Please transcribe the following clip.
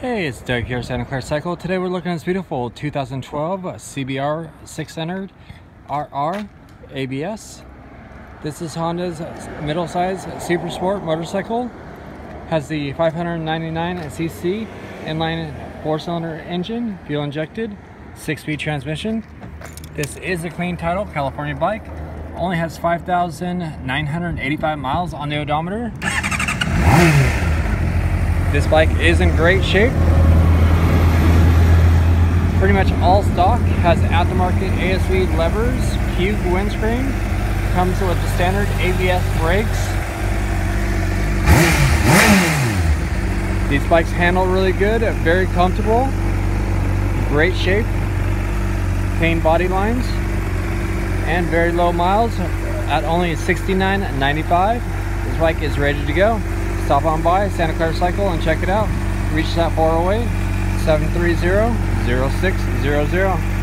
Hey, it's Doug here at Santa Clara Cycle. Today we're looking at this beautiful 2012 CBR 600 RR ABS. This is Honda's middle size super sport motorcycle. Has the 599cc inline 4-cylinder engine, fuel injected, 6-speed transmission. This is a clean title California bike. Only has 5,985 miles on the odometer. This bike is in great shape. Pretty much all stock, has aftermarket ASV levers, Puig windscreen, comes with the standard ABS brakes. These bikes handle really good, very comfortable, great shape, clean body lines, and very low miles at only $69.95. This bike is ready to go. Stop on by Santa Clara Cycle and check it out. Reach us at 408-730-0600.